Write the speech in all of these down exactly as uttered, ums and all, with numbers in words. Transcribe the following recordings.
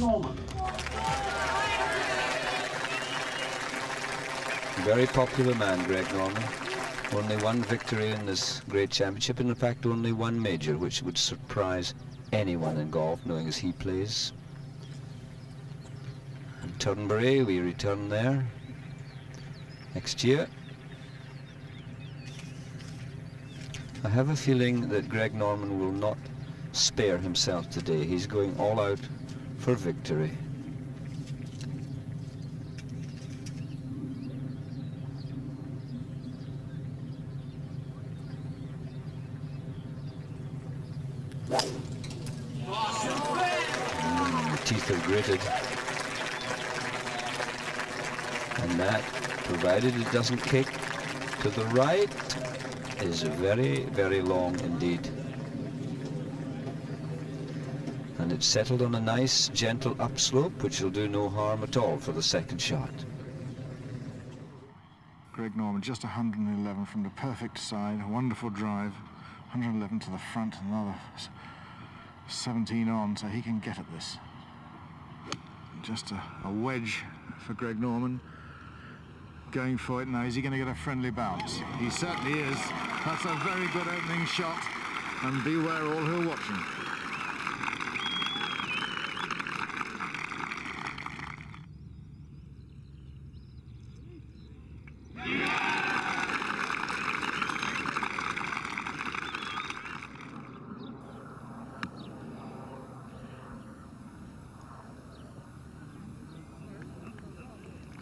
Norman. Very popular man, Greg Norman. Only one victory in this great championship, and in fact only one major, which would surprise anyone in golf, knowing as he plays. And Turnberry, we return there next year. I have a feeling that Greg Norman will not spare himself today. He's going all out for victory. Mm, the teeth are gritted. And that, provided it doesn't kick to the right, is very, very long indeed. And it's settled on a nice, gentle upslope, which will do no harm at all for the second shot. Greg Norman, just one eleven from the perfect side, a wonderful drive. one eleven to the front, another seventeen on, so he can get at this. Just a, a wedge for Greg Norman. Going for it now. Is he going to get a friendly bounce? He certainly is. That's a very good opening shot, and beware all who are watching.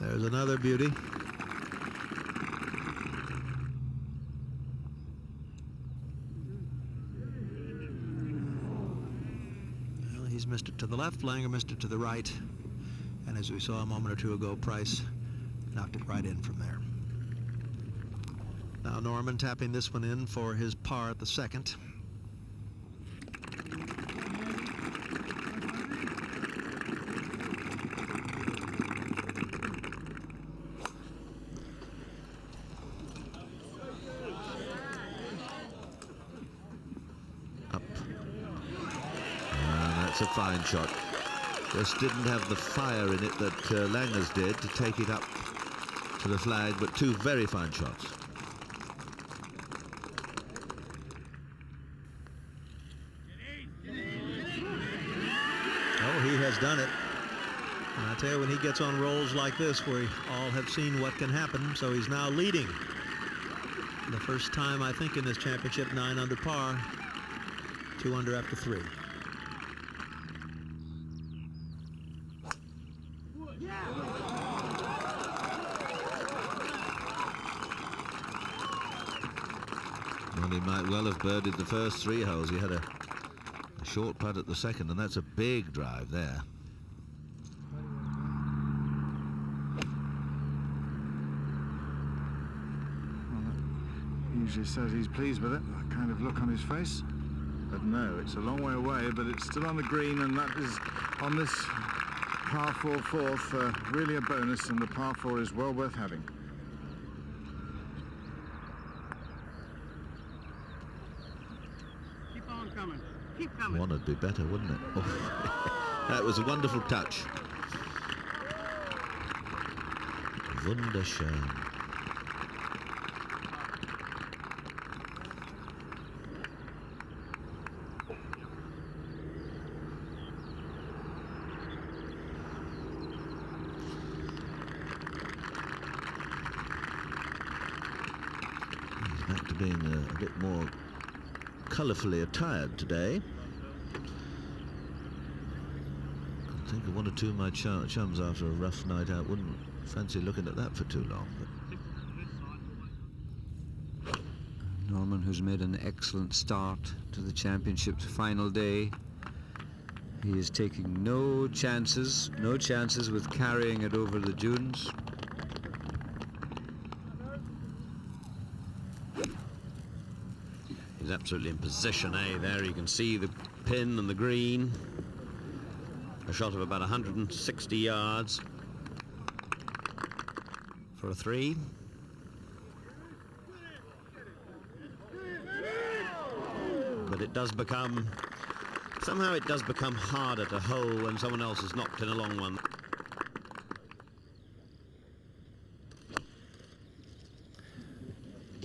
There's another beauty. Missed it to the left, Langer missed it to the right, and as we saw a moment or two ago, Price knocked it right in from there. Now Norman tapping this one in for his par at the second. A fine shot. Just didn't have the fire in it that uh, Langer's did to take it up to the flag, but two very fine shots. Oh, he has done it. And I tell you, when he gets on rolls like this, we all have seen what can happen, so he's now leading. The first time, I think, in this championship, nine under par, two under after three. He might well have birdied the first three holes. He had a, a short putt at the second, and that's a big drive there. Well, usually says he's pleased with it, that kind of look on his face. But no, it's a long way away, but it's still on the green, and that is on this par four fourth, uh, really a bonus, and the par four is well worth having. One would be better, wouldn't it? Oh. That was a wonderful touch. Wunderschön. He's back to being a, a bit more colourfully attired today. I think one or two of my ch chums after a rough night out wouldn't fancy looking at that for too long. But Norman, who's made an excellent start to the championship's final day, he is taking no chances, no chances with carrying it over the dunes. He's absolutely in position, eh, there. You can see the pin and the green. A shot of about one hundred sixty yards for a three. But it does become Somehow it does become harder to hole when someone else has knocked in a long one.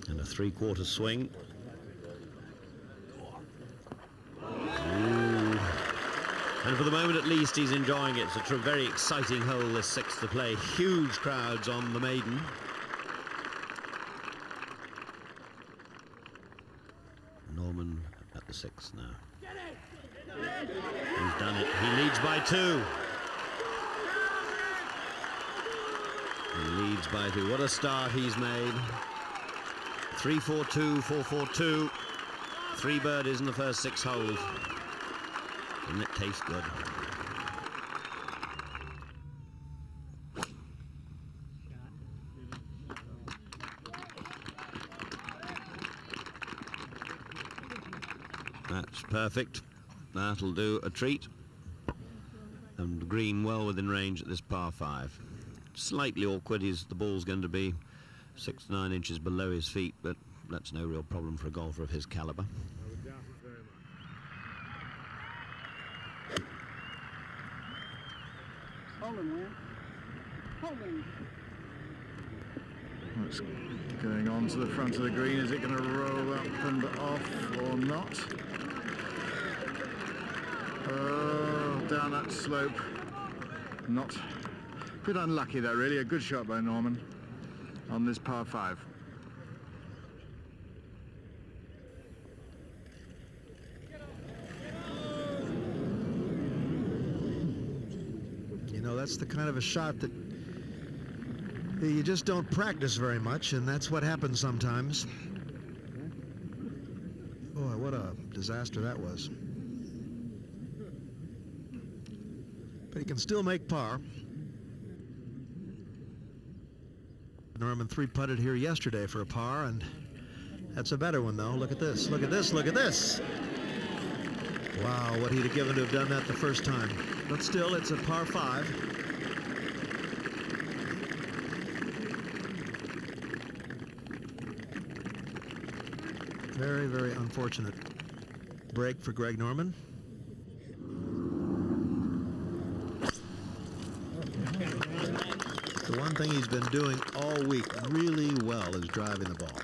And a three-quarter swing. And for the moment, at least, he's enjoying it. It's a very exciting hole, this sixth to play. Huge crowds on the maiden. Norman at the sixth now. He's done it. He leads by two. He leads by two. What a start he's made. three four two, four four two. Three birdies in the first six holes. And it tastes good. That's perfect. That'll do a treat. And green well within range at this par five. Slightly awkward, is the ball's going to be six to nine inches below his feet, but that's no real problem for a golfer of his caliber. It's going on to the front of the green. Is it going to roll up and off or not? Oh, down that slope. Not. Bit unlucky though, really. A good shot by Norman on this par five. That's the kind of a shot that you just don't practice very much, and that's what happens sometimes. Boy, what a disaster that was. But he can still make par. Norman three-putted here yesterday for a par, and that's a better one, though. Look at this, look at this, look at this. Wow, what he'd have given to have done that the first time. But still, it's a par five. Very, very unfortunate break for Greg Norman. The one thing he's been doing all week really well is driving the ball.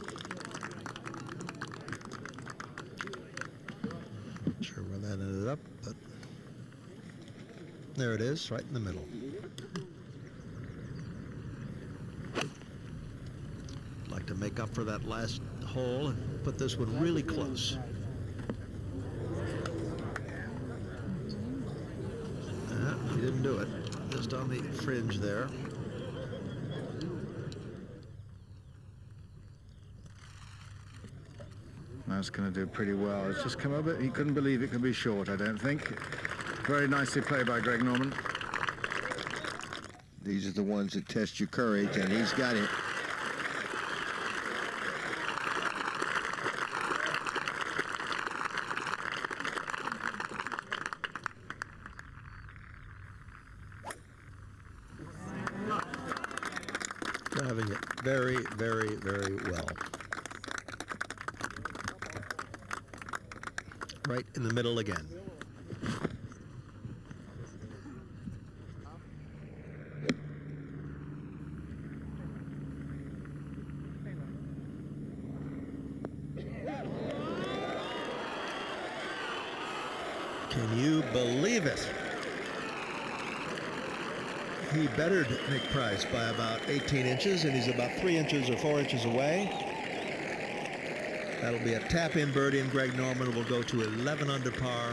Not sure where that ended up, but there it is, right in the middle. I'd like to make up for that last hole and put this one really close. Uh, he didn't do it. Just on the fringe there. That's going to do pretty well. It's just come up. He couldn't believe it could be short, I don't think. Very nicely played by Greg Norman. These are the ones that test your courage, and he's got it. Driving it very, very, very well. Right in the middle again. Can you believe it? He bettered Nick Price by about eighteen inches, and he's about three inches or four inches away. That'll be a tap-in birdie, and Greg Norman will go to eleven under par.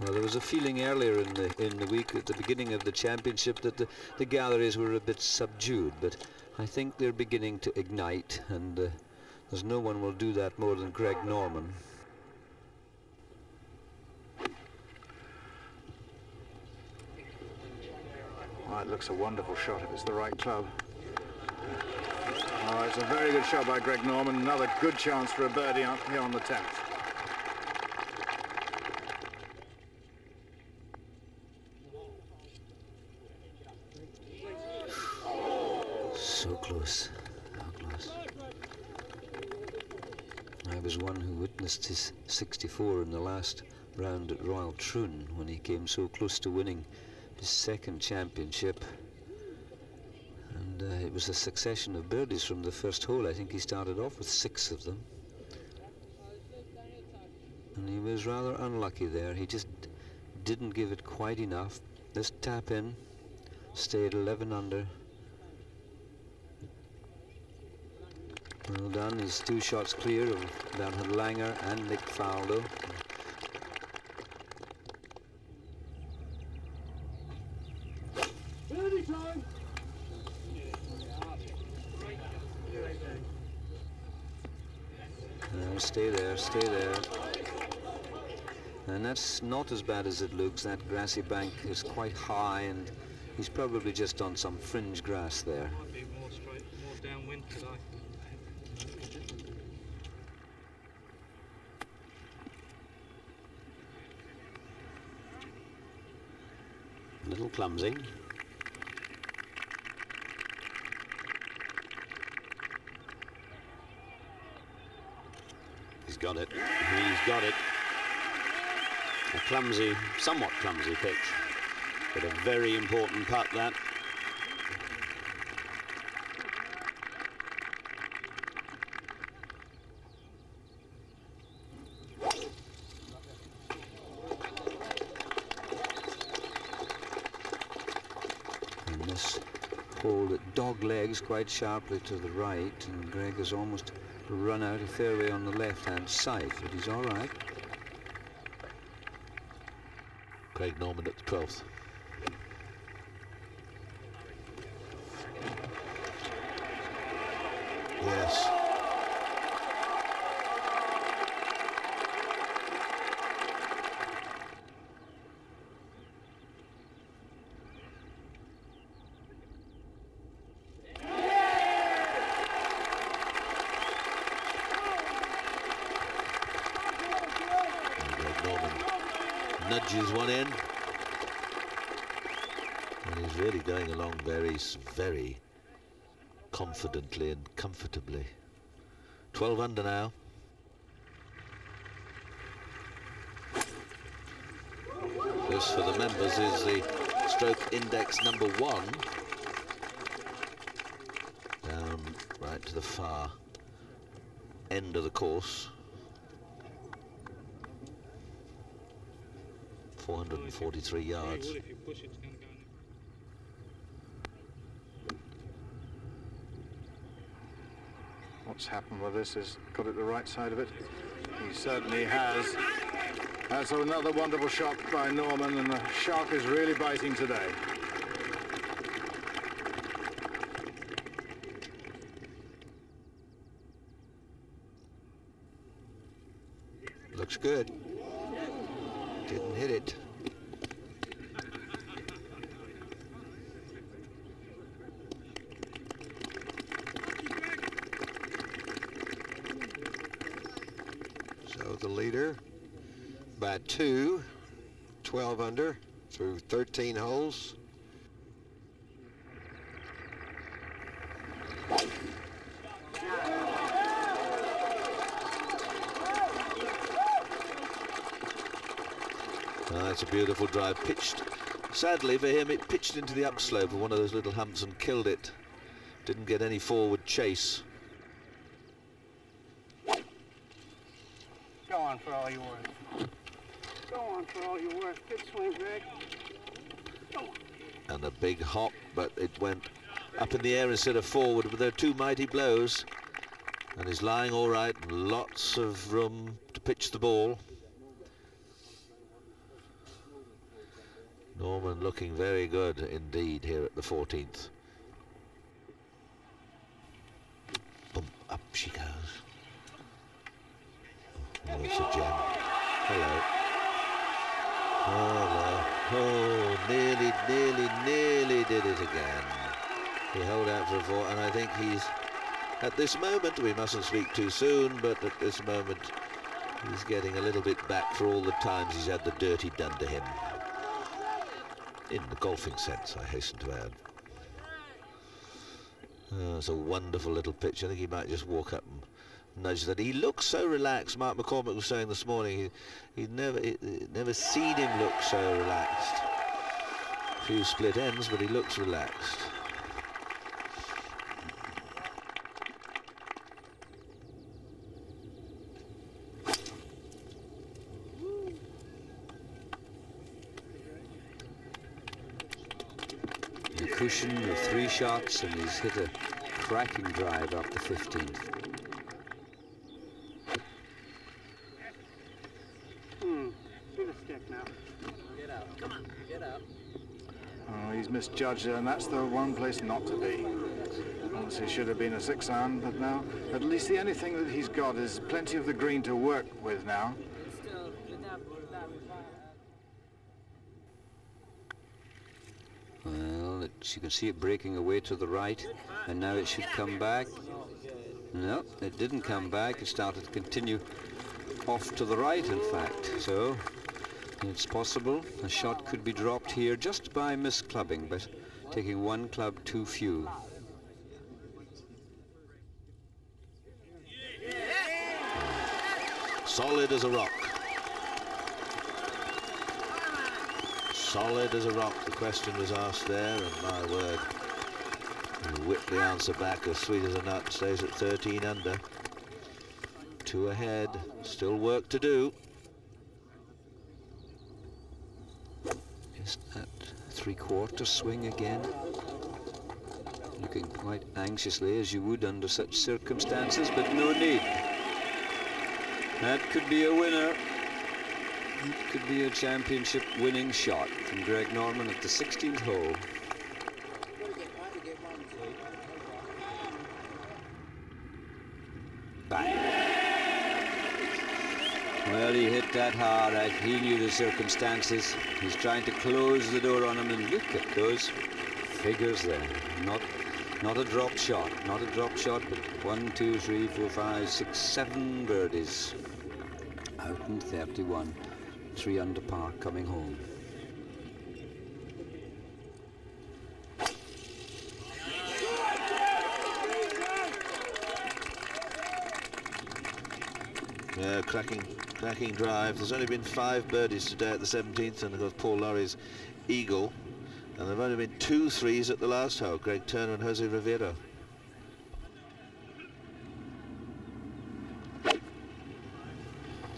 Well, there was a feeling earlier in the in the week at the beginning of the championship that the, the galleries were a bit subdued, but I think they're beginning to ignite, and uh, there's no one will do that more than Greg Norman. Oh, it looks a wonderful shot if it's the right club. Oh, it's a very good shot by Greg Norman. Another good chance for a birdie up here on the tenth. close, how close. I was one who witnessed his sixty-four in the last round at Royal Troon when he came so close to winning his second championship. And uh, it was a succession of birdies from the first hole. I think he started off with six of them. And he was rather unlucky there. He just didn't give it quite enough. This tap in stayed eleven under. Well done. He's two shots clear of Bernhard Langer and Nick Faldo. Now stay there, stay there. And that's not as bad as it looks. That grassy bank is quite high, and he's probably just on some fringe grass there. Might be more straight, more downwind today. A little clumsy. He's got it. He's got it. A clumsy, somewhat clumsy pitch, but a very important putt that. And this hole that dog legs quite sharply to the right, and Greg has almost run out of fairway on the left-hand side, but he's all right. Greg Norman at the twelfth. Yes. Nudges one in, and he's really going along very, very confidently and comfortably. twelve under now. This for the members is the stroke index number one. Down right to the far end of the course. four hundred forty-three yards. What's happened with this is got it the right side of it. He certainly has. That's another wonderful shot by Norman, and the shark is really biting today. Looks good. Didn't hit it. So the leader by two, twelve under through thirteen holes. That's a beautiful drive, pitched. Sadly for him, it pitched into the upslope of one of those little humps and killed it. Didn't get any forward chase. Go on for all you're worth. Go on for all you're worth. Good swing, Greg. Go on. And a big hop, but it went up in the air instead of forward. But there are two mighty blows. And he's lying all right. Lots of room to pitch the ball. Norman looking very good indeed here at the fourteenth. Boom, up she goes. Oh, it's a gem. Hello. Hello. Oh, nearly, nearly, nearly did it again. He held out for a four, and I think he's, at this moment, we mustn't speak too soon, but at this moment, he's getting a little bit back for all the times he's had the dirty done to him. In the golfing sense, I hasten to add. Oh, it's a wonderful little pitch. I think he might just walk up and nudge that. He looks so relaxed. Mark McCormick was saying this morning he, he'd never he, never seen him look so relaxed. A few split ends, but he looks relaxed. Cushion of three shots, and he's hit a cracking drive up the fifteenth. Hmm. Give a stick now. Get out. Come on. Get out. Oh, he's misjudged there, and that's the one place not to be. Obviously, should have been a six iron, but now at least the only thing that he's got is plenty of the green to work with now. Well, it's, you can see it breaking away to the right, and now it should come back. No, it didn't come back. It started to continue off to the right, in fact. So it's possible a shot could be dropped here just by misclubbing, but taking one club too few. Solid as a rock. Solid as a rock, the question was asked there, and my word, whip the answer back as sweet as a nut, stays at thirteen under. Two ahead, still work to do. Just that three-quarter swing again. Looking quite anxiously, as you would under such circumstances, but no need. That could be a winner. It could be a championship winning shot from Greg Norman at the sixteenth hole. Bang. Well, he hit that hard. Right? He knew the circumstances. He's trying to close the door on him, and look at those figures there. Not, not a dropped shot. Not a dropped shot, but one, two, three, four, five, six, seven birdies. Out and thirty-one. Three under par coming home. Yeah, cracking, cracking drive. There's only been five birdies today at the seventeenth, and of course Paul Lowry's eagle. And there've only been two threes at the last hole. Greg Turner and Jose Rivera.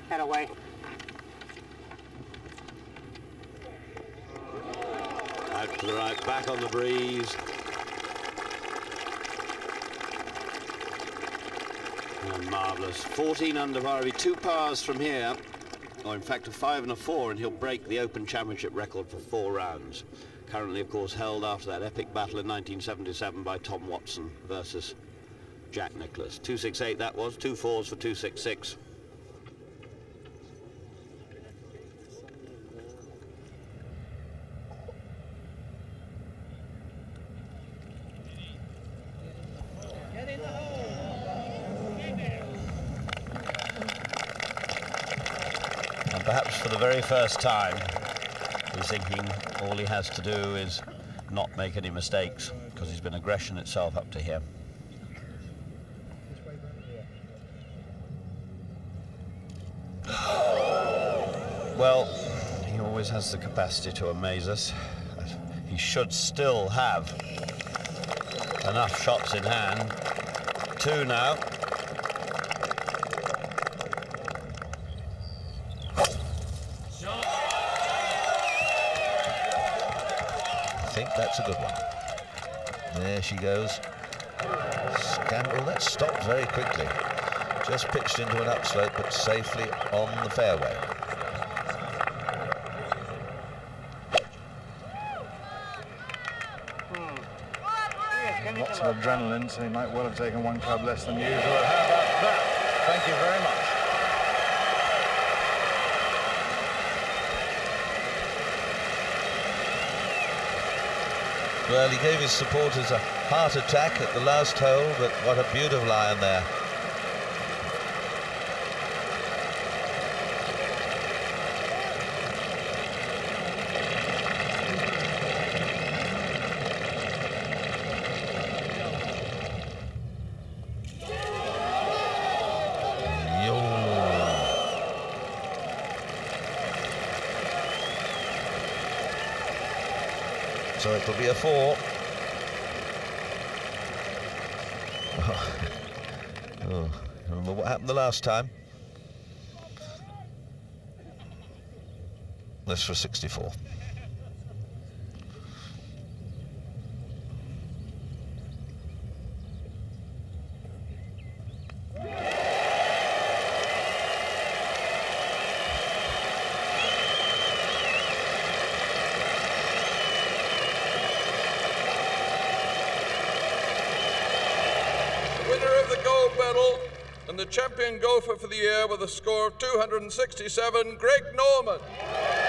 Head away. Out to the right, back on the breeze. Oh, marvellous. fourteen under par. It'll be two pars from here, or in fact a five and a four, and he'll break the Open Championship record for four rounds. Currently, of course, held after that epic battle in nineteen seventy-seven by Tom Watson versus Jack Nicholas. two six eight that was, two fours for two six six. Perhaps for the very first time, he's thinking all he has to do is not make any mistakes, because he's been aggression itself up to here. Well, he always has the capacity to amaze us. He should still have enough shots in hand. Two now. That's a good one. There she goes. Scandal. That stopped very quickly. Just pitched into an upslope, but safely on the fairway. Lots of adrenaline, so he might well have taken one club less than usual. How about that? Thank you very much. Well, he gave his supporters a heart attack at the last hole, but what a beautiful iron there. So it'll be a four. Oh. Oh. I remember what happened the last time. This for sixty-four. Champion golfer for the year with a score of two hundred sixty-seven, Greg Norman.